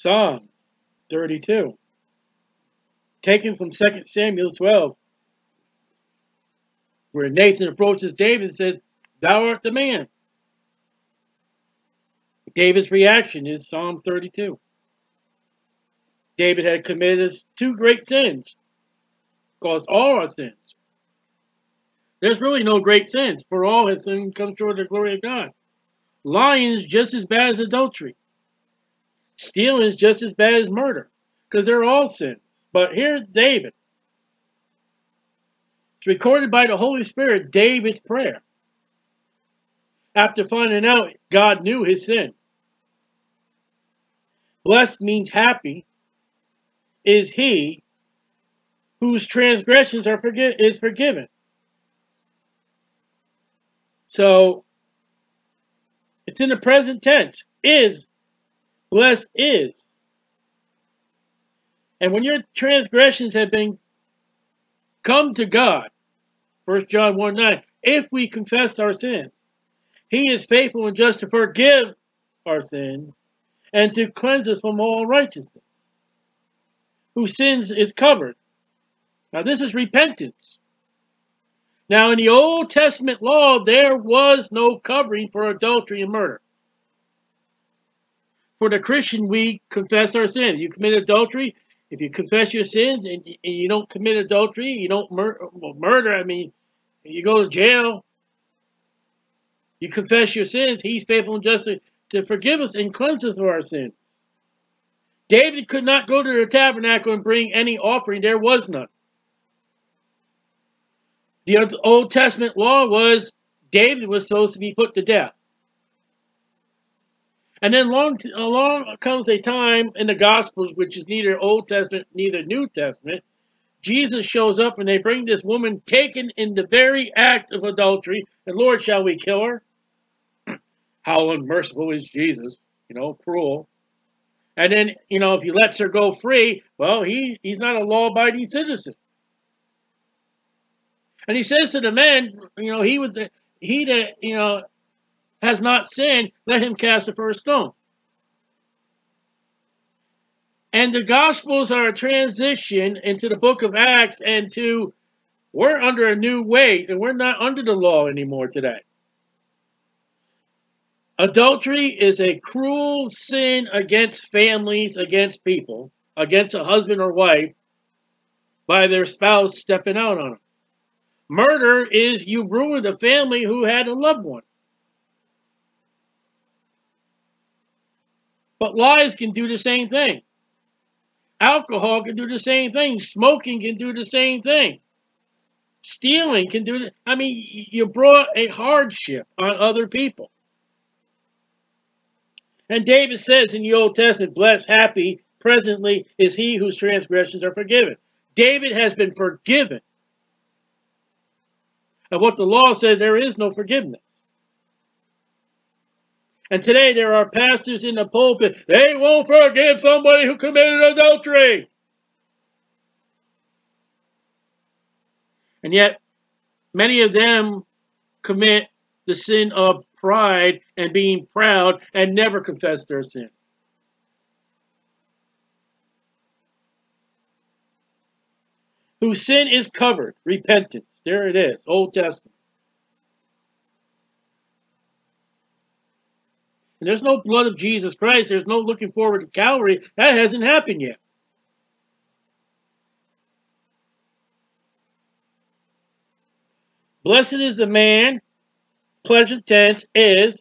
Psalm 32, taken from 2 Samuel 12, where Nathan approaches David and says, "Thou art the man." David's reaction is Psalm 32. David had committed two great sins, caused all our sins. There's really no great sins, for all has sinned and come short of the glory of God. Lying is just as bad as adultery. Stealing is just as bad as murder, because they're all sins. But here's David. It's recorded by the Holy Spirit, David's prayer, after finding out God knew his sin. Blessed means happy is he whose transgressions are forgiven. So it's in the present tense. Is, blessed is. And when your transgressions have been come to God, 1 John 1:9, if we confess our sins, he is faithful and just to forgive our sins and to cleanse us from all righteousness. Whose sins is covered. Now this is repentance. Now in the Old Testament law, there was no covering for adultery and murder. For the Christian, we confess our sin. You commit adultery, if you confess your sins and you don't commit adultery, you don't murder, I mean, you go to jail. You confess your sins, he's faithful and just to forgive us and cleanse us of our sins. David could not go to the tabernacle and bring any offering. There was none. The Old Testament law was David was supposed to be put to death. And then along comes a time in the Gospels, which is neither Old Testament, neither New Testament. Jesus shows up and they bring this woman taken in the very act of adultery. And Lord, shall we kill her? How unmerciful is Jesus, you know, cruel. And then, you know, if he lets her go free, well, he's not a law-abiding citizen. And he says to the men, you know, he that has not sinned, let him cast the first stone. And the Gospels are a transition into the book of Acts and to, we're under a new weight and we're not under the law anymore today. Adultery is a cruel sin against families, against people, against a husband or wife by their spouse stepping out on them. Murder is you ruined a family who had a loved one. But lies can do the same thing. Alcohol can do the same thing. Smoking can do the same thing. Stealing can do it. I mean, you brought a hardship on other people. And David says in the Old Testament, blessed, happy, presently is he whose transgressions are forgiven. David has been forgiven. And what the law says, there is no forgiveness. And today there are pastors in the pulpit, they won't forgive somebody who committed adultery. And yet, many of them commit the sin of pride and being proud and never confess their sin. Whose sin is covered, repentance. There it is, Old Testament. And there's no blood of Jesus Christ. There's no looking forward to Calvary. That hasn't happened yet. Blessed is the man, pleasant tense, is,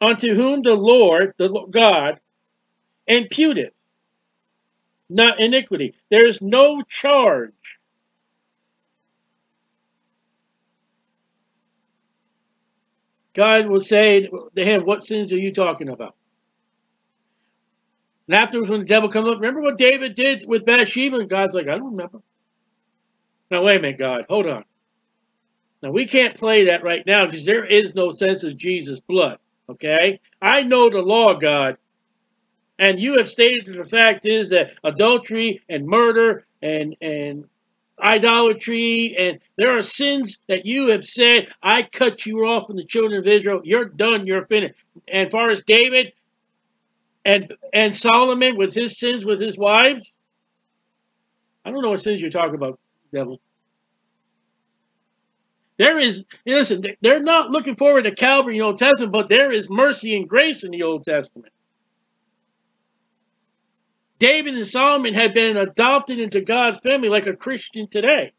unto whom the Lord, the God, imputeth not iniquity. There is no charge. God will say to him, what sins are you talking about? And afterwards, when the devil comes up, remember what David did with Bathsheba? And God's like, I don't remember. Now, wait a minute, God. Hold on. Now, we can't play that right now because there is no sense of Jesus' blood, okay? I know the law, God. And you have stated that the fact is that adultery and murder and idolatry, and there are sins that you have said, I cut you off from the children of Israel. You're done. You're finished. And as far as David And Solomon with his sins, with his wives. I don't know what sins you're talking about, devil. There is, listen, they're not looking forward to Calvary in the Old Testament, but there is mercy and grace in the Old Testament. David and Solomon had been adopted into God's family like a Christian today.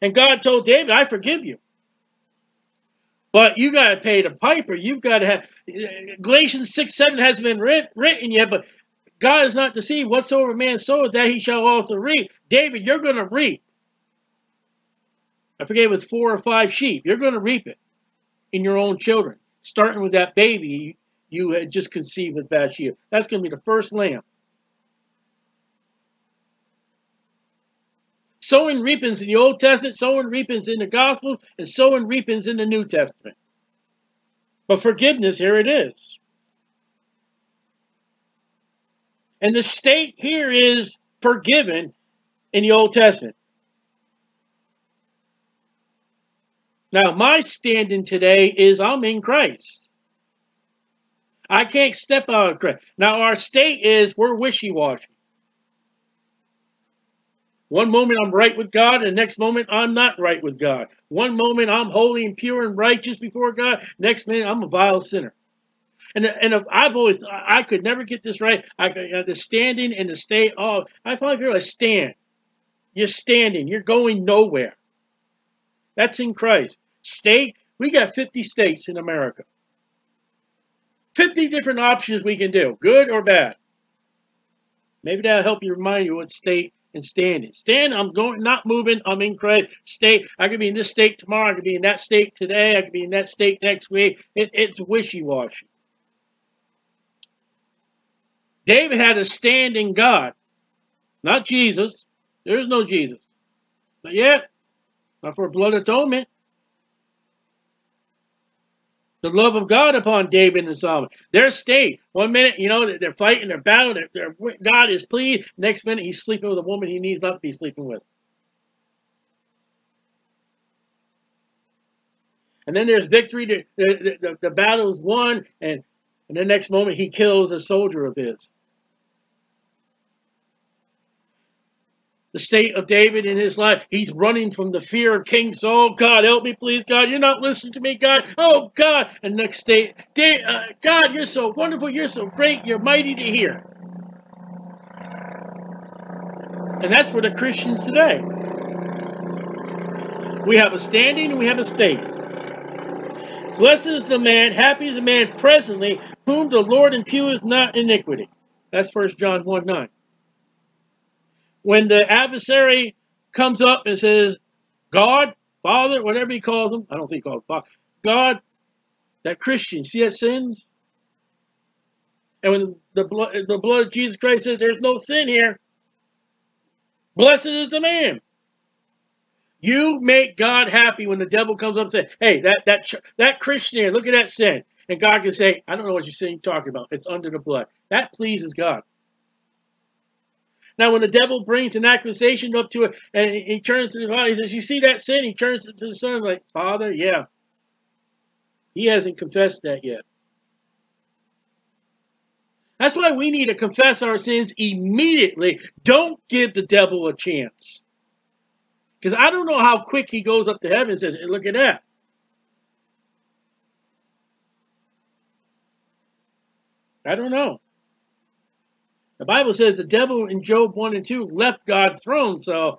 And God told David, I forgive you. But you got to pay the piper. You've got to have, Galatians 6:7 hasn't been written yet, but God is not deceived. Whatsoever man soweth, that he shall also reap. David, you're going to reap. I forget it was 4 or 5 sheep. You're going to reap it in your own children, starting with that baby you had just conceived with Bathsheba. That's going to be the first lamb. Sowing reapings in the Old Testament, sowing reapings in the Gospels, and sowing reapings in the New Testament. But forgiveness, here it is. And the state here is forgiven in the Old Testament. Now, my standing today is I'm in Christ. I can't step out of Christ. Now, our state is we're wishy-washy. One moment I'm right with God, and the next moment I'm not right with God. One moment I'm holy and pure and righteous before God. Next minute I'm a vile sinner. And I've always, I could never get this right. The standing and the state, oh, I finally realized stand. You're standing. You're going nowhere. That's in Christ. State, we got 50 states in America. 50 different options we can do, good or bad. Maybe that'll help you remind you what state and standing. Stand, I'm going, not moving, I'm in Christ. State, I could be in this state tomorrow, I could be in that state today, I could be in that state next week. It's wishy-washy. David had a stand in God, not Jesus. There is no Jesus. Not yet. Not for blood atonement. The love of God upon David and Solomon. Their state. One minute, you know, they're fighting, they're battling, God is pleased. Next minute, he's sleeping with a woman he needs not to be sleeping with. And then there's victory. The battle is won, and the next moment, he kills a soldier of his. The state of David in his life, he's running from the fear of King Saul. God, help me, please, God. You're not listening to me, God. Oh, God. And next day, God, you're so wonderful. You're so great. You're mighty to hear. And that's for the Christians today. We have a standing and we have a state. Blessed is the man, happy is the man presently, whom the Lord imputeth not iniquity. That's 1 John 1:9. When the adversary comes up and says, God, Father, whatever he calls him, I don't think he calls him Father, God, that Christian, see that sins? And when the blood of Jesus Christ says, there's no sin here, blessed is the man. You make God happy when the devil comes up and says, hey, that Christian here, look at that sin. And God can say, I don't know what you're talking about. It's under the blood. That pleases God. Now, when the devil brings an accusation up to it, and he turns to the Father, he says, you see that sin? He turns to the Son, like, Father, yeah. He hasn't confessed that yet. That's why we need to confess our sins immediately. Don't give the devil a chance. Because I don't know how quick he goes up to heaven and says, hey, look at that. I don't know. The Bible says the devil in Job 1 and 2 left God's throne, so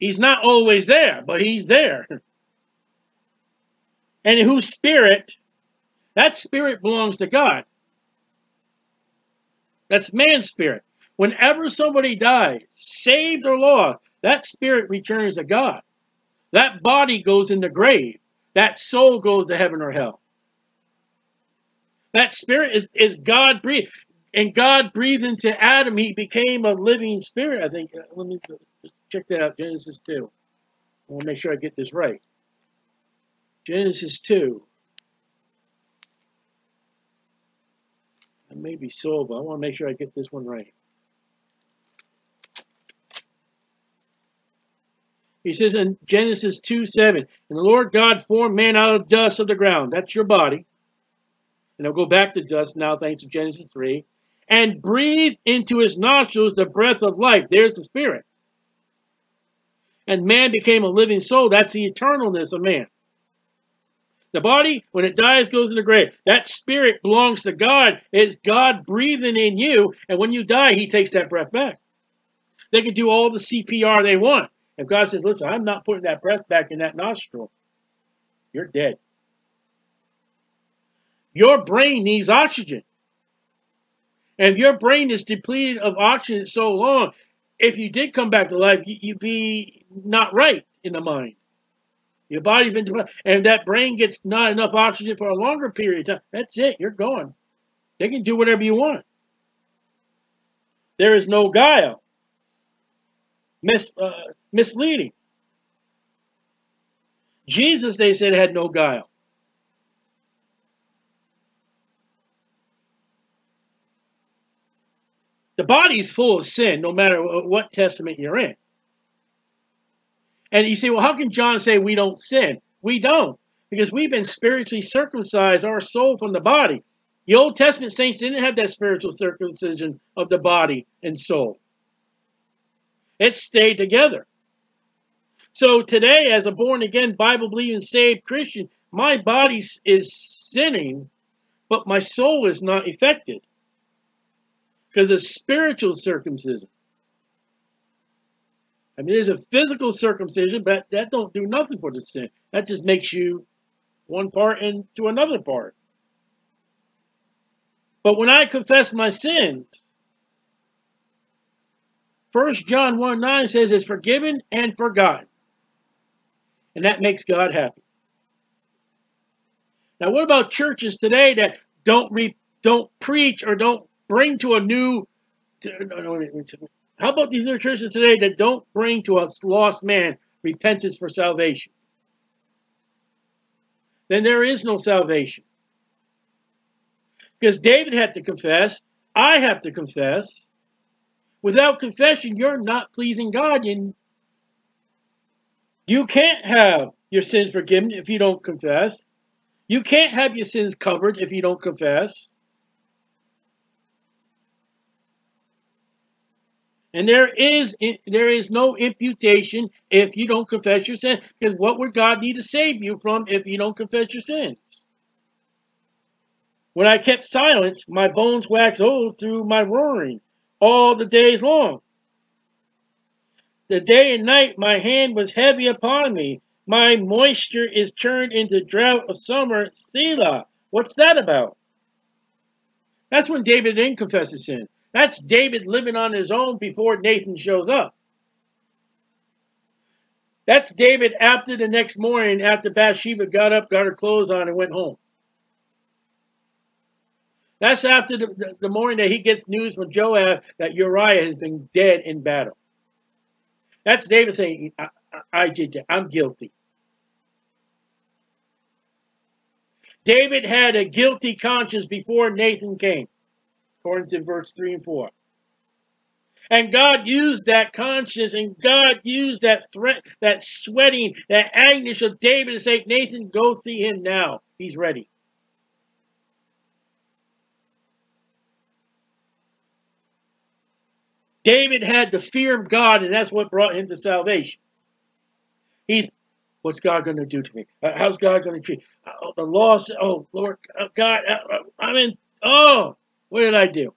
he's not always there, but he's there. And whose spirit, that spirit belongs to God. That's man's spirit. Whenever somebody dies, saved or lost, that spirit returns to God. That body goes in the grave. That soul goes to heaven or hell. That spirit is God breathed. And God breathed into Adam, he became a living spirit, I think. Let me just check that out, Genesis 2. I want to make sure I get this right. Genesis 2. I may be sober, but I want to make sure I get this one right. He says in Genesis 2:7, and the Lord God formed man out of dust of the ground. That's your body. and I'll go back to dust now, thanks to Genesis 3, and breathe into his nostrils the breath of life. There's the spirit. And man became a living soul. That's the eternalness of man. The body, when it dies, goes in the grave. That spirit belongs to God. It's God breathing in you. And when you die, he takes that breath back. They can do all the CPR they want. If God says, listen, I'm not putting that breath back in that nostril, you're dead. Your brain needs oxygen. And if your brain is depleted of oxygen so long, if you did come back to life, you'd be not right in the mind. Your body's been depleted, and that brain gets not enough oxygen for a longer period of time. That's it. You're gone. They can do whatever you want. There is no guile. Misleading. Jesus, they said, had no guile. The body is full of sin, no matter what testament you're in. And you say, well, how can John say we don't sin? We don't, because we've been spiritually circumcised, our soul from the body. The Old Testament saints didn't have that spiritual circumcision of the body and soul. It stayed together. So today, as a born-again, Bible-believing, saved Christian, my body is sinning, but my soul is not affected, because of spiritual circumcision. I mean, there's a physical circumcision, but that don't do nothing for the sin. That just makes you one part into another part. But when I confess my sins, 1 John 1:9 says it's forgiven and forgotten. And that makes God happy. Now, what about churches today that don't preach or don't bring to a new... How about these new churches today that don't bring to a lost man repentance for salvation? Then there is no salvation. Because David had to confess. I have to confess. Without confession, you're not pleasing God. And you can't have your sins forgiven if you don't confess. You can't have your sins covered if you don't confess. And there is no imputation if you don't confess your sin. Because what would God need to save you from if you don't confess your sins? When I kept silence, my bones waxed old through my roaring all the days long. The day and night my hand was heavy upon me. My moisture is turned into drought of summer. Selah. What's that about? That's when David didn't confess his sin. That's David living on his own before Nathan shows up. That's David after the next morning, after Bathsheba got up, got her clothes on, and went home. That's after the morning that he gets news from Joab that Uriah has been dead in battle. That's David saying, I did that. I'm guilty. David had a guilty conscience before Nathan came, according to verse 3 and 4. And God used that conscience, and God used that threat, that sweating, that anguish of David to say, Nathan, go see him now. He's ready. David had the fear of God, and that's what brought him to salvation. He's, what's God going to do to me? How's God going to treat me? Oh, the law said, oh, Lord, God, I'm in, oh. What did I do?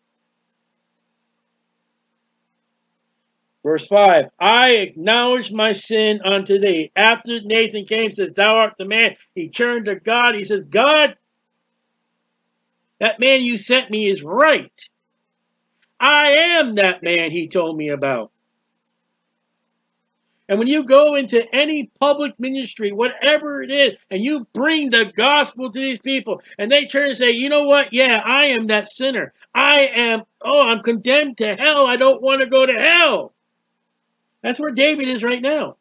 Verse 5. I acknowledge my sin unto thee. After Nathan came, says, thou art the man. He turned to God. He says, God, that man you sent me is right. I am that man he told me about. And when you go into any public ministry, whatever it is, and you bring the gospel to these people, and they turn and say, you know what? Yeah, I am that sinner. I am, oh, I'm condemned to hell. I don't want to go to hell. That's where David is right now.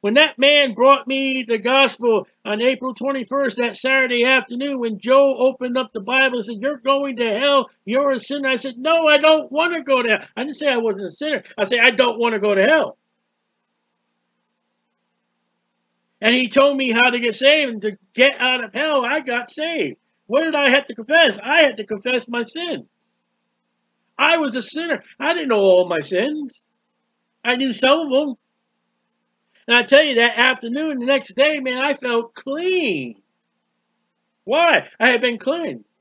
When that man brought me the gospel on April 21st, that Saturday afternoon, when Joe opened up the Bible and said, you're going to hell, you're a sinner. I said, no, I don't want to go to hell. I didn't say I wasn't a sinner. I said, I don't want to go to hell. And he told me how to get saved and to get out of hell. I got saved. What did I have to confess? I had to confess my sin. I was a sinner. I didn't know all my sins. I knew some of them. And I tell you, that afternoon, the next day, man, I felt clean. Why? I had been cleansed.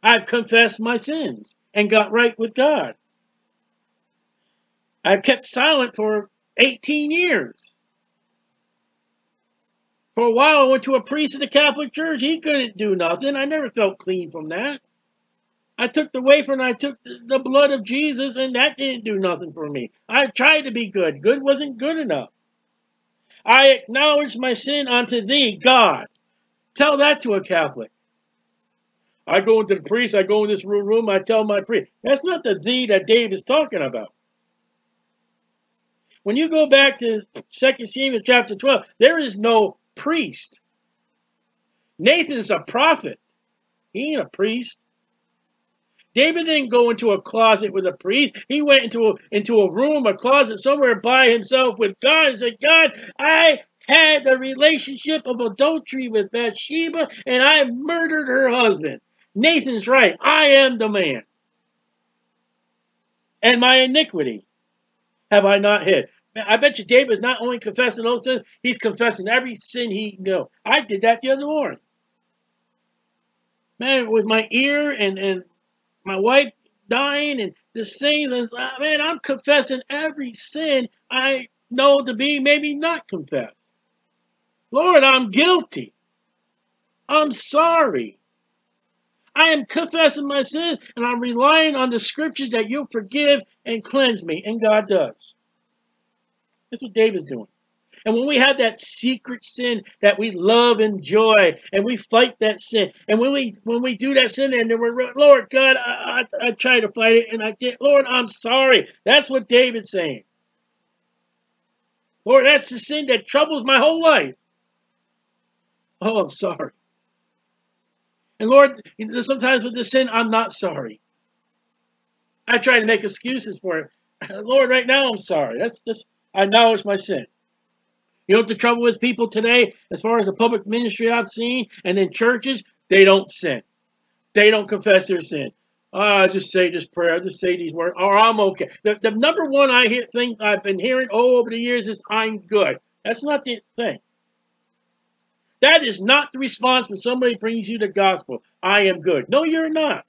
I've confessed my sins and got right with God. I've kept silent for 18 years. For a while, I went to a priest of the Catholic Church. He couldn't do nothing. I never felt clean from that. I took the wafer and I took the blood of Jesus, and that didn't do nothing for me. I tried to be good. Good wasn't good enough. I acknowledge my sin unto thee, God. Tell that to a Catholic. I go into the priest. I go in this room. I tell my priest. That's not the thee that Dave is talking about. When you go back to 2 Samuel chapter 12, there is no priest. Nathan's a prophet. He ain't a priest. David didn't go into a closet with a priest. He went into a room, a closet, somewhere by himself with God and said, God, I had the relationship of adultery with Bathsheba, and I murdered her husband. Nathan's right. I am the man. And my iniquity have I not hid. I bet you David's not only confessing those sins, he's confessing every sin he knew. I did that the other morning. Man, with my ear and my wife dying and this thing, man, I'm confessing every sin I know to be maybe not confessed. Lord, I'm guilty. I'm sorry. I am confessing my sin, and I'm relying on the scriptures that you'll forgive and cleanse me, and God does. That's what David's doing. And when we have that secret sin that we love and joy, and we fight that sin, and when we do that sin, and then we're, Lord, God, I try to fight it, and I did. Lord, I'm sorry. That's what David's saying. Lord, that's the sin that troubles my whole life. Oh, I'm sorry. And Lord, sometimes with this sin, I'm not sorry. I try to make excuses for it. Lord, right now, I'm sorry. That's just, I acknowledge my sin. You know what the trouble is, people today, as far as the public ministry I've seen, and in churches, they don't sin. They don't confess their sin. Oh, I just say this prayer. I just say these words. Or I'm okay. The number one thing I've been hearing all over the years is I'm good. That's not the thing. That is not the response when somebody brings you the gospel. I am good. No, you're not.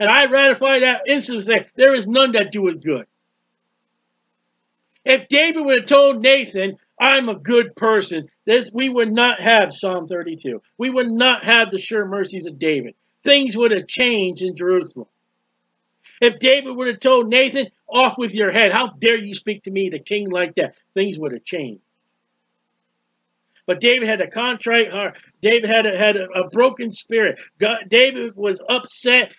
And I ratify that instance and say, there is none that doeth good. If David would have told Nathan, I'm a good person, we would not have Psalm 32. We would not have the sure mercies of David. Things would have changed in Jerusalem. If David would have told Nathan, off with your head. How dare you speak to me, the king, like that? Things would have changed. But David had a contrite heart. David had a broken spirit. David was upset,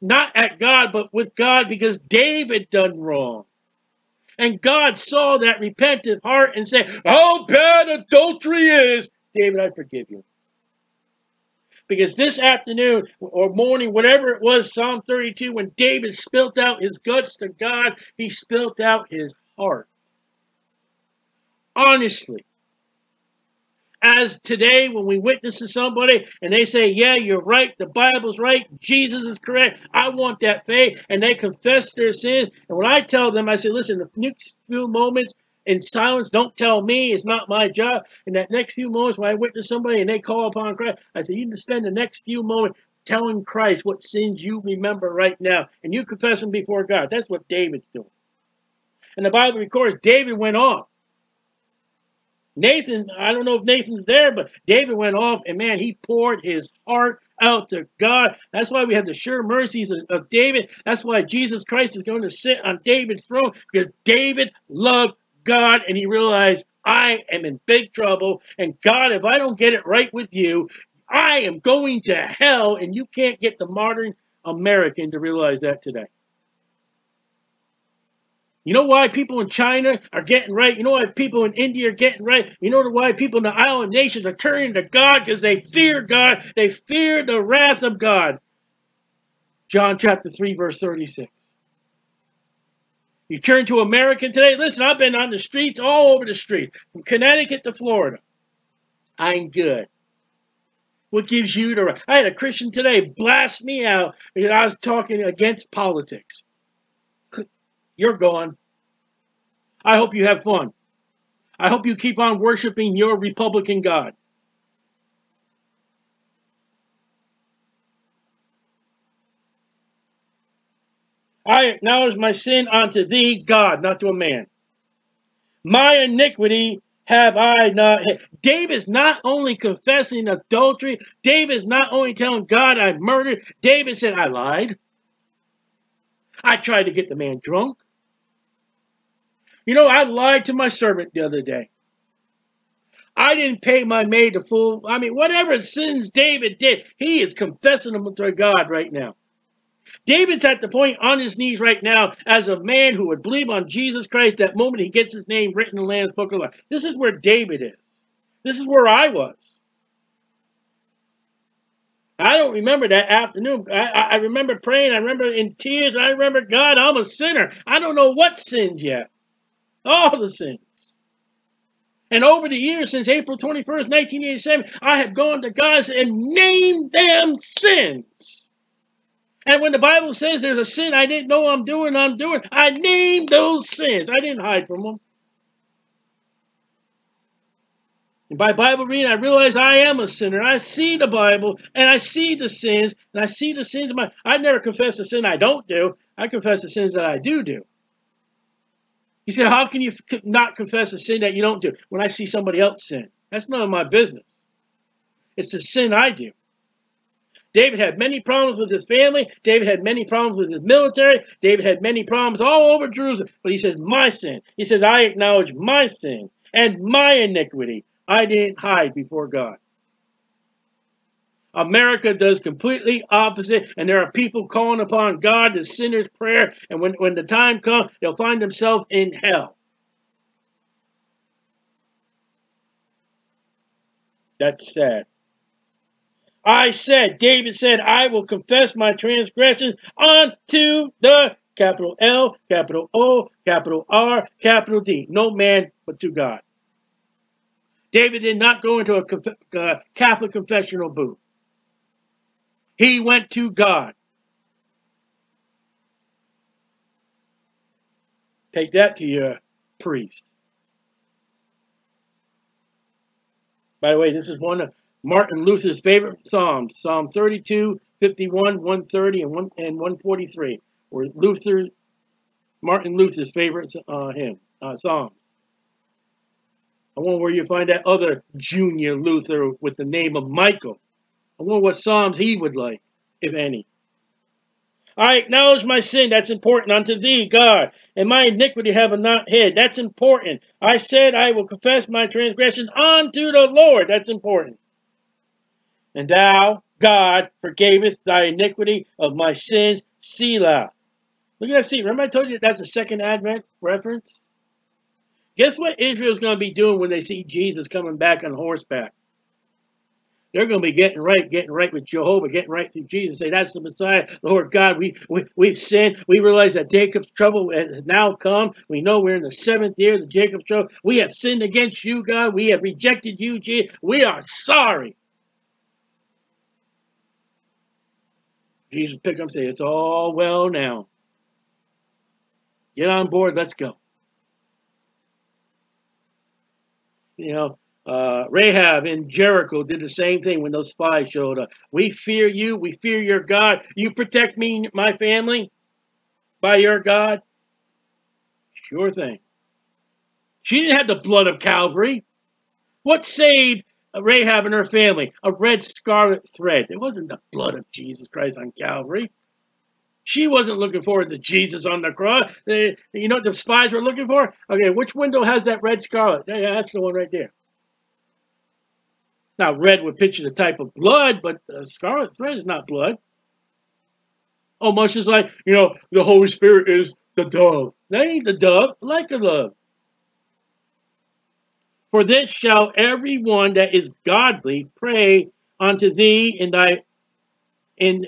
not at God, but with God, because David done wrong. And God saw that repentant heart and said, how bad adultery is. David, I forgive you. Because this afternoon or morning, whatever it was, Psalm 32, when David spilt out his guts to God, he spilt out his heart. Honestly. As today, when we witness to somebody and they say, yeah, you're right, the Bible's right, Jesus is correct, I want that faith, and they confess their sin. And when I tell them, I say, listen, the next few moments in silence, don't tell me, it's not my job. In that next few moments when I witness somebody and they call upon Christ, I say, you can spend the next few moments telling Christ what sins you remember right now, and you confess them before God. That's what David's doing. And the Bible records David went off. Nathan, I don't know if Nathan's there, but David went off, and man, he poured his heart out to God. That's why we have the sure mercies of David. That's why Jesus Christ is going to sit on David's throne, because David loved God, and he realized, I am in big trouble, and God, if I don't get it right with you, I am going to hell, and you can't get the modern American to realize that today. You know why people in China are getting right? You know why people in India are getting right? You know why people in the island nations are turning to God? Because they fear God. They fear the wrath of God. John chapter 3, verse 36. You turn to America today. Listen, I've been on the streets, all over the street, from Connecticut to Florida. I'm good. What gives you the right? I had a Christian today blast me out because I was talking against politics. You're gone. I hope you have fun. I hope you keep on worshiping your Republican God. I acknowledge my sin unto thee, God, not to a man. My iniquity have I not... David's not only confessing adultery. David's not only telling God I murdered. David said, I lied. I tried to get the man drunk. You know, I lied to my servant the other day. I didn't pay my maid the full... I mean, whatever sins David did, he is confessing them to God right now. David's at the point on his knees right now as a man who would believe on Jesus Christ that moment he gets his name written in the Lamb's Book of Life. This is where David is. This is where I was. I don't remember that afternoon. I remember praying. I remember in tears. I remember, God, I'm a sinner. I don't know what sins yet. All the sins. And over the years, since April 21st, 1987, I have gone to God and named them sins. And when the Bible says there's a sin I didn't know I'm doing, I named those sins. I didn't hide from them. And by Bible reading, I realized I am a sinner. I see the Bible, and I see the sins, and I see the sins of my... I never confess the sin I don't do. I confess the sins that I do do. He said, how can you not confess a sin that you don't do? When I see somebody else sin, that's none of my business. It's the sin I do. David had many problems with his family. David had many problems with his military. David had many problems all over Jerusalem. But he says, my sin. He says, I acknowledge my sin and my iniquity. I didn't hide before God. America does completely opposite, and there are people calling upon God the sinner's prayer, and when the time comes, they'll find themselves in hell. That's sad. I said, David said, I will confess my transgressions unto the capital L, capital O, capital R, capital D. No man but to God. David did not go into a Catholic confessional booth. He went to God. Take that to your priest. By the way, this is one of Martin Luther's favorite Psalms, Psalm 32, 51, 130, and 143, or Martin Luther's favorite Psalms. I wonder where you find that other junior Luther with the name of Michael. I wonder what Psalms he would like, if any. I acknowledge my sin, that's important, unto thee, God, and my iniquity have I not hid, that's important. I said I will confess my transgression unto the Lord, that's important. And thou, God, forgavest thy iniquity of my sins, Selah. Look at that seat. Remember I told you that's a second Advent reference? Guess what Israel's going to be doing when they see Jesus coming back on horseback? They're going to be getting right with Jehovah, getting right through Jesus. Say, that's the Messiah, Lord God, we've sinned. We realize that Jacob's trouble has now come. We know we're in the seventh year of the Jacob's trouble. We have sinned against you, God. We have rejected you, Jesus. We are sorry. Jesus pick up and say, it's all well now. Get on board, let's go. You know, Rahab in Jericho did the same thing when those spies showed up. We fear you, we fear your God. You protect me, my family, by your God. Sure thing. She didn't have the blood of Calvary. What saved Rahab and her family? A red scarlet thread. It wasn't the blood of Jesus Christ on Calvary. She wasn't looking forward to Jesus on the cross. You know what the spies were looking for? Okay, which window has that red scarlet? Yeah, that's the one right there. Now, red would picture the type of blood, but scarlet thread is not blood. Oh, much as like, you know, the Holy Spirit is the dove. That ain't the dove, like a dove. For this shall every one that is godly pray unto thee in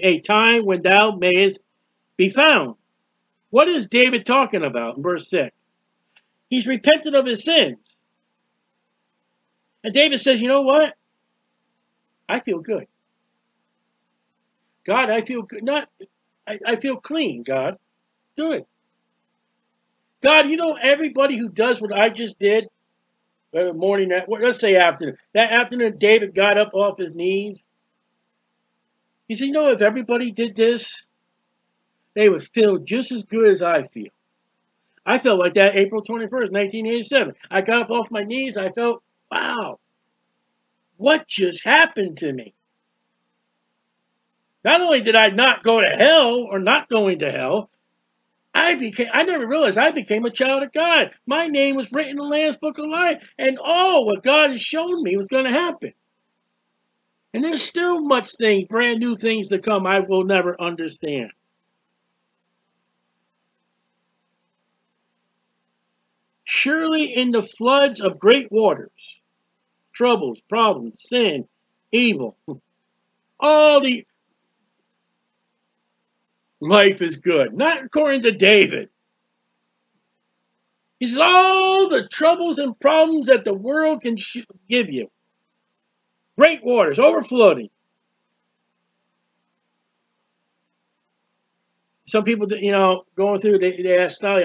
a time when thou mayest be found. What is David talking about in verse 6? He's repented of his sins. And David says, you know what? I feel good. God, I feel not. I feel clean, God. Do it. God, you know, everybody who does what I just did, morning, let's say afternoon. That afternoon, David got up off his knees. He said, you know, if everybody did this, they would feel just as good as I feel. I felt like that April 21st, 1987. I got up off my knees. I felt, wow, what just happened to me? Not only did I not go to hell or not going to hell, I never realized I became a child of God. My name was written in the Lamb's Book of Life, and all what God has shown me was going to happen. And there's still much things, brand new things to come I will never understand. Surely in the floods of great waters, troubles, problems, sin, evil, all the life is good. Not according to David. He says, all the troubles and problems that the world can give you. Great waters, overflowing. Some people, you know, going through, they ask Sally,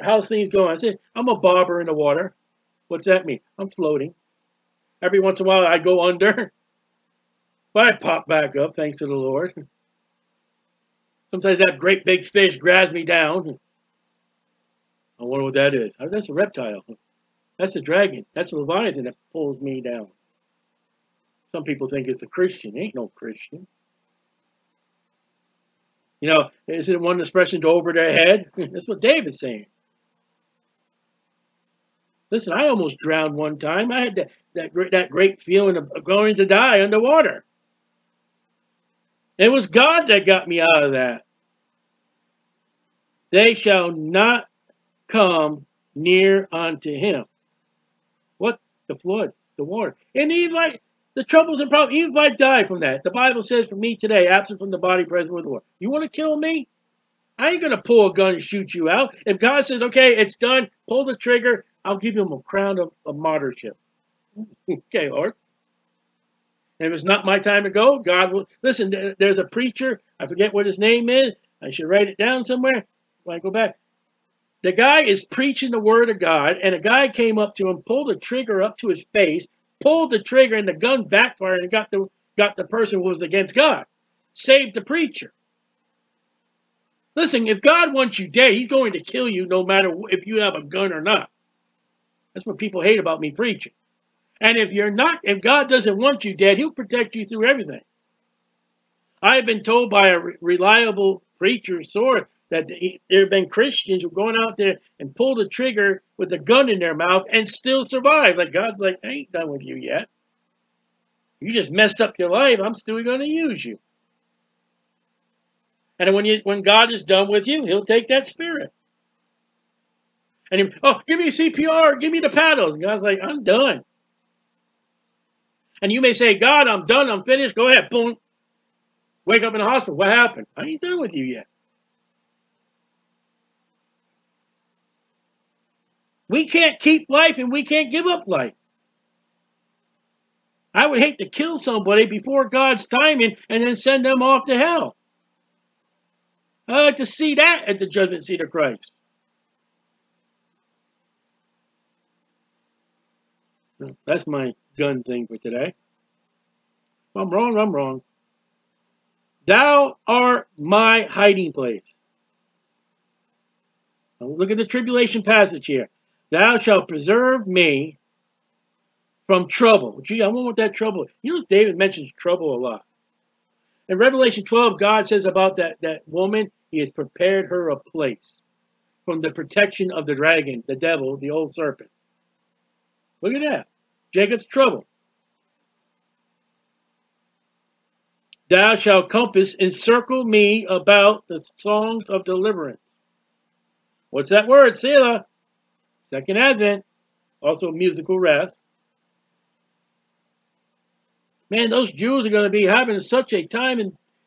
how's things going? I said, I'm a bobber in the water. What's that mean? I'm floating. Every once in a while I go under. But I pop back up, thanks to the Lord. Sometimes that great big fish grabs me down. I wonder what that is. That's a reptile. That's a dragon. That's a leviathan that pulls me down. Some people think it's a Christian. Ain't no Christian. You know, isn't one expression to over their head? That's what David's saying. Listen, I almost drowned one time. I had that great feeling of going to die underwater. It was God that got me out of that. They shall not come near unto him. What? The flood, the water. And even like the troubles and problems, even if I die from that, the Bible says for me today, absent from the body, present with the Lord. You want to kill me? I ain't going to pull a gun and shoot you out. If God says, okay, it's done, pull the trigger, I'll give him a crown of martyrship. Okay, Lord. And if it's not my time to go, God will... Listen, there's a preacher. I forget what his name is. I should write it down somewhere when I go back. The guy is preaching the word of God, and a guy came up to him, pulled the trigger up to his face, pulled the trigger, and the gun backfired, and got the person who was against God. Saved the preacher. Listen, if God wants you dead, he's going to kill you no matter if you have a gun or not. That's what people hate about me preaching. And if you're not, if God doesn't want you dead, he'll protect you through everything. I've been told by a reliable preacher, sort, that there have been Christians who have gone out there and pulled the trigger with a gun in their mouth and still survive. Like God's like, I ain't done with you yet. You just messed up your life. I'm still going to use you. And when God is done with you, he'll take that spirit. And he, oh, give me CPR, give me the paddles. And God's like, I'm done. And you may say, God, I'm done, I'm finished, go ahead, boom. Wake up in the hospital, what happened? I ain't done with you yet. We can't keep life and we can't give up life. I would hate to kill somebody before God's timing and then send them off to hell. I'd like to see that at the judgment seat of Christ. That's my gun thing for today. If I'm wrong, I'm wrong. Thou art my hiding place. Now look at the tribulation passage here. Thou shalt preserve me from trouble. Gee, I wonder what that trouble is. You know, David mentions trouble a lot. In Revelation 12, God says about that woman, he has prepared her a place from the protection of the dragon, the devil, the old serpent. Look at that. Jacob's trouble. Thou shalt compass, encircle me about the songs of deliverance. What's that word? Selah. Second Advent. Also musical rest. Man, those Jews are going to be having such a time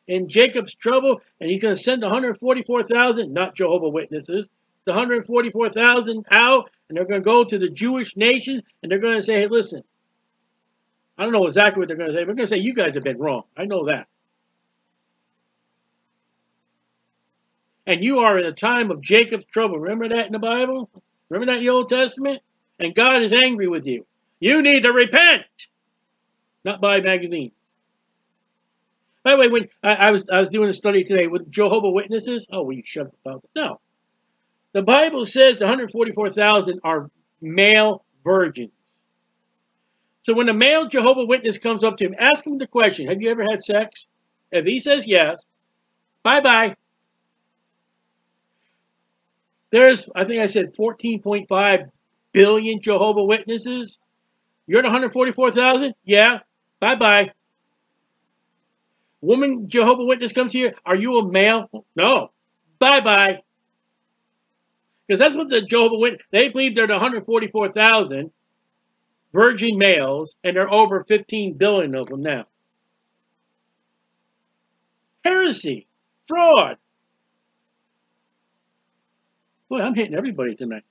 in Jacob's trouble, and he's going to send 144,000, not Jehovah's Witnesses, the 144,000 out, and they're going to go to the Jewish nation, and they're going to say, hey, listen, I don't know exactly what they're going to say. They're going to say, you guys have been wrong. I know that. and you are in a time of Jacob's trouble. Remember that in the Bible? Remember that in the Old Testament? And God is angry with you. You need to repent. Not buy magazines. By the way, when I was doing a study today with Jehovah's Witnesses. Oh, will you shut the Bible? No. The Bible says 144,000 are male virgins. So when a male Jehovah's Witness comes up to him, ask him the question, have you ever had sex? If he says yes, bye-bye. There's, I think I said 14.5 billion Jehovah's Witnesses. You're at 144,000? Yeah, bye-bye. Woman Jehovah's Witness comes here, are you a male? No, bye-bye. Because that's what the Jehovah's Witness, they believe they're the 144,000. Virgin males, and there are over 15 billion of them now. Heresy, fraud. Boy, I'm hitting everybody tonight.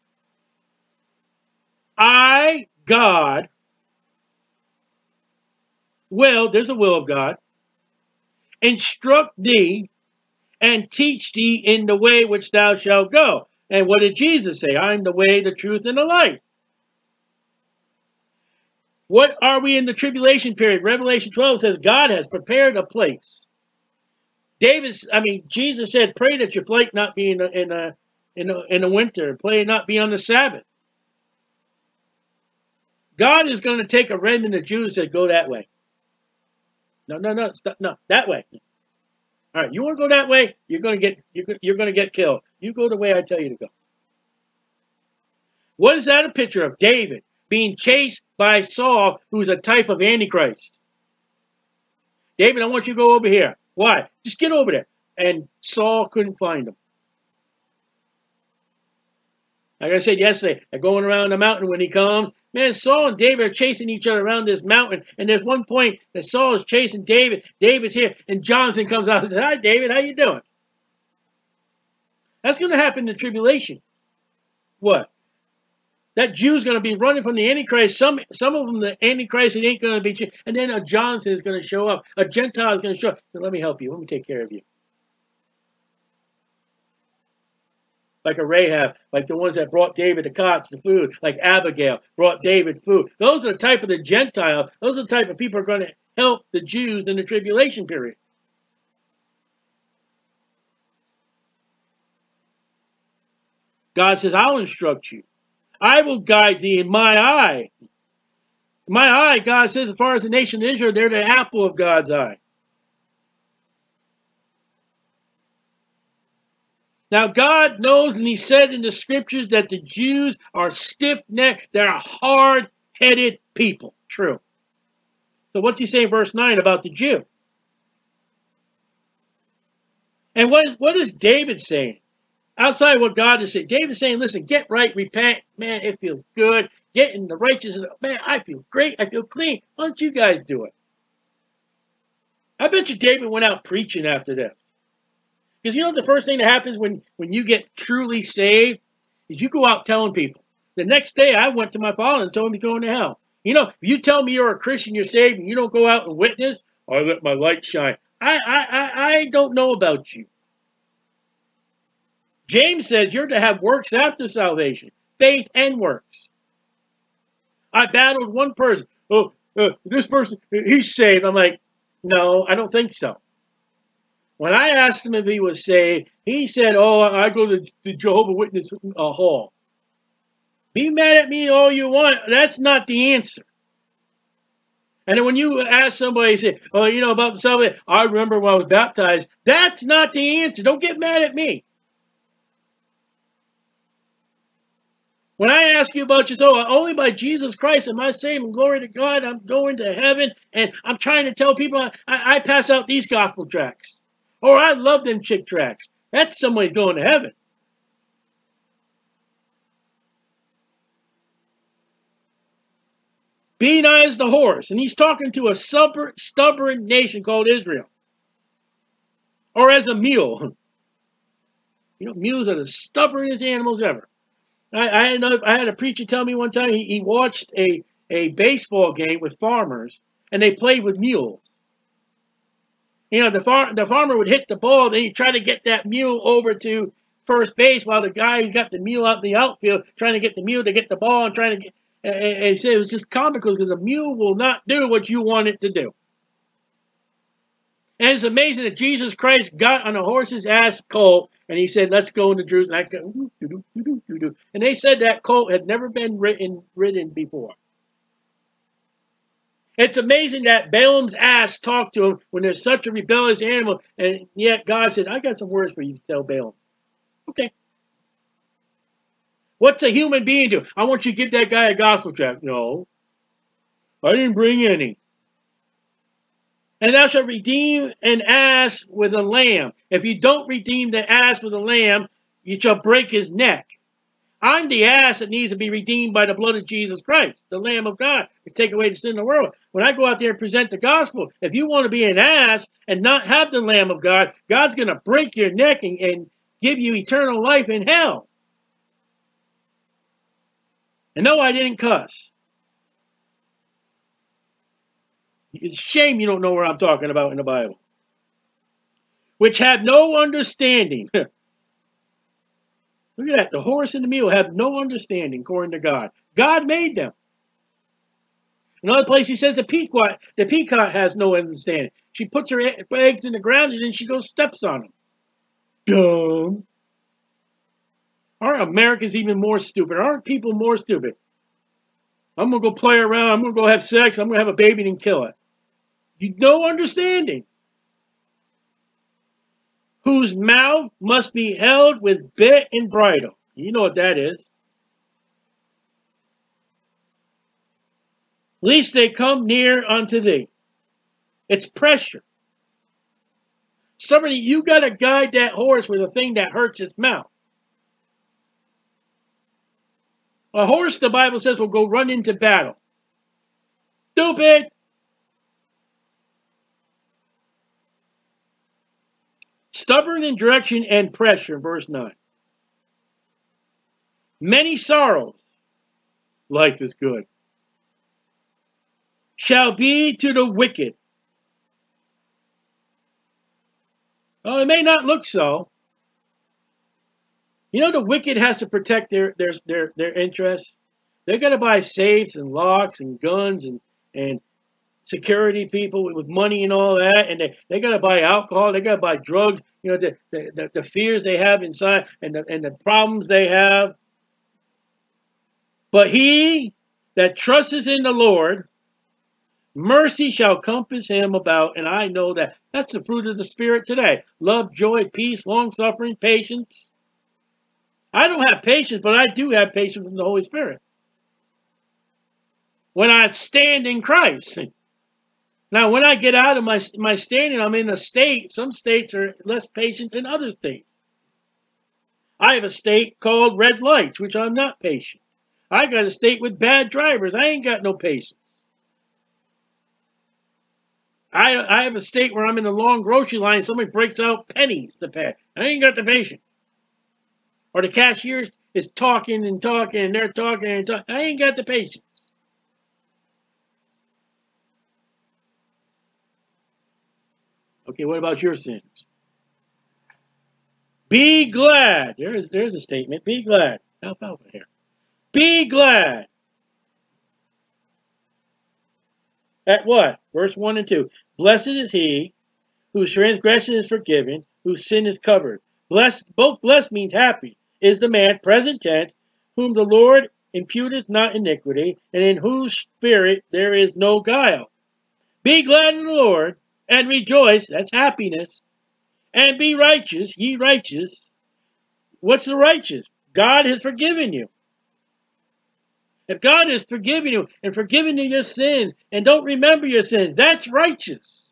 I, God, will, there's a will of God, instruct thee and teach thee in the way which thou shalt go. And what did Jesus say? I am the way, the truth, and the life. What are we in the tribulation period? Revelation 12 says God has prepared a place. Jesus said, pray that your flight not be in the winter. Pray not be on the Sabbath. God is going to take a remnant of Jews that go that way. No, stop, no, that way. All right, you want to go that way? You're going to get killed. You go the way I tell you to go. What is that a picture of? David being chased by Saul, who's a type of Antichrist. David, I want you to go over here. Why? Just get over there. And Saul couldn't find him. Like I said yesterday, they're going around the mountain when he comes. Man, Saul and David are chasing each other around this mountain. And there's one point that Saul is chasing David. David's here. And Jonathan comes out and says, hi, David, how you doing? That's going to happen in tribulation. What? That Jew's going to be running from the Antichrist. Some of them, the Antichrist, it ain't going to be. And then a Jonathan is going to show up. A Gentile is going to show up. So let me help you. Let me take care of you. Like a Rahab, like the ones that brought David the cots and food. Like Abigail brought David food. Those are the type of the Gentile. Those are the type of people who are going to help the Jews in the tribulation period. God says, I'll instruct you. I will guide thee in my eye. My eye, God says, as far as the nation of Israel, they're the apple of God's eye. Now, God knows, and he said in the scriptures, that the Jews are stiff-necked. They're a hard-headed people. True. So what's he saying in verse 9 about the Jew? And what is David saying? Outside what God is saying, David's saying, listen, get right, repent. Man, it feels good. Get in the righteousness. Man, I feel great. I feel clean. Why don't you guys do it? I bet you David went out preaching after this. Because you know the first thing that happens when you get truly saved is you go out telling people. The next day I went to my father and told him he's going to hell. You know, if you tell me you're a Christian, you're saved, and you don't go out and witness, I let my light shine. I don't know about you. James says you're to have works after salvation, faith and works. I battled one person. Oh, this person, he's saved. I'm like, no, I don't think so. When I asked him if he was saved, he said, oh, I go to the Jehovah's Witness hall. Be mad at me all you want. That's not the answer. And then when you ask somebody, you say, oh, you know about the salvation, I remember when I was baptized. That's not the answer. Don't get mad at me. When I ask you about yourself, only by Jesus Christ am I saved, and glory to God, I'm going to heaven, and I'm trying to tell people I pass out these gospel tracts. Or I love them chick tracts. That's somebody's going to heaven. Be nigh as the horse, and he's talking to a stubborn nation called Israel. Or as a mule. You know, mules are the stubbornest animals ever. I had a preacher tell me one time he watched a baseball game with farmers, and they played with mules. You know, the farmer would hit the ball, then he'd try to get that mule over to first base while the guy who got the mule out in the outfield trying to get the mule to get the ball and trying to get... And so it was just comical because the mule will not do what you want it to do. And it's amazing that Jesus Christ got on a horse's ass colt and he said, let's go into Jerusalem. And they said that colt had never been ridden before. It's amazing that Balaam's ass talked to him when there's such a rebellious animal, and yet God said, I got some words for you to tell Balaam. Okay. What's a human being do? I want you to give that guy a gospel tract. No. I didn't bring any. And thou shalt redeem an ass with a lamb. If you don't redeem the ass with a lamb, you shall break his neck. I'm the ass that needs to be redeemed by the blood of Jesus Christ, the Lamb of God, to take away the sin of the world. When I go out there and present the gospel, if you want to be an ass and not have the Lamb of God, God's going to break your neck and give you eternal life in hell. And no, I didn't cuss. It's a shame you don't know what I'm talking about in the Bible. Which had no understanding. Look at that. The horse and the mule have no understanding, according to God. God made them. Another place he says the peacock has no understanding. She puts her eggs in the ground and then she goes steps on them. Dumb. Aren't Americans even more stupid? Aren't people more stupid? I'm going to go play around. I'm going to go have sex. I'm going to have a baby and kill it. You no understanding. Whose mouth must be held with bit and bridle. You know what that is. Lest they come near unto thee. It's pressure. Somebody, you got to guide that horse with a thing that hurts its mouth. A horse, the Bible says, will go run into battle. Stupid. Stubborn in direction and pressure, verse 9. Many sorrows, life is good, shall be to the wicked. Well, it may not look so. You know, the wicked has to protect their interests. They're going to buy safes and locks and guns and security people with money and all that, and they got to buy alcohol, they got to buy drugs, you know, the fears they have inside and the problems they have. But he that trusteth in the Lord, mercy shall compass him about, and I know that. That's the fruit of the Spirit today. Love, joy, peace, long-suffering, patience. I don't have patience, but I do have patience in the Holy Spirit. When I stand in Christ. Now, when I get out of my standing, I'm in a state. Some states are less patient than other states. I have a state called red lights, which I'm not patient. I got a state with bad drivers. I ain't got no patience. I have a state where I'm in a long grocery line and somebody breaks out pennies to pay. I ain't got the patience. Or the cashier is talking and talking and they're talking and talking. I ain't got the patience. Okay, what about your sins? Be glad. There's a statement. Be glad. Alfalfa here. Be glad. At what? Verse 1 and 2. Blessed is he whose transgression is forgiven, whose sin is covered. Blessed, both blessed means happy, is the man, present tense, whom the Lord imputeth not iniquity, and in whose spirit there is no guile. Be glad in the Lord. And rejoice, that's happiness. And be righteous, ye righteous. What's the righteous? God has forgiven you. If God has forgiven you and forgiven you your sin and don't remember your sin, that's righteous.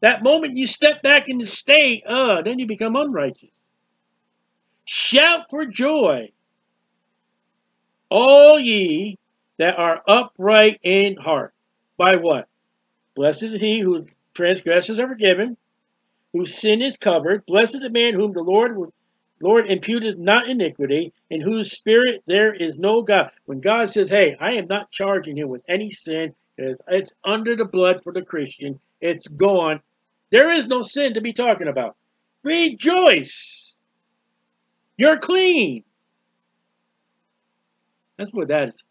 That moment you step back in the state, then you become unrighteous. Shout for joy, all ye that are upright in heart. By what? Blessed is he who... transgressions are forgiven, whose sin is covered. Blessed the man whom the Lord imputeth not iniquity, in whose spirit there is no guile. When God says, hey, I am not charging him with any sin, it's under the blood for the Christian. It's gone. There is no sin to be talking about. Rejoice. You're clean. That's what that is.